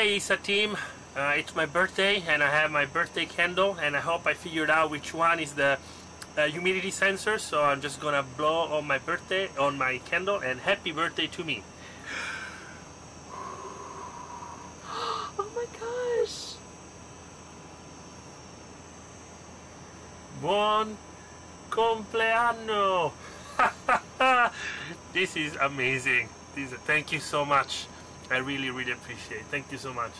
Okay, it's a team. It's my birthday and I have my birthday candle, and I hope I figured out which one is the humidity sensor, so I'm just gonna blow on my birthday on my candle and happy birthday to me. Oh my gosh. 1 Compleanno! This is amazing. Thank you so much. I really appreciate it. Thank you so much.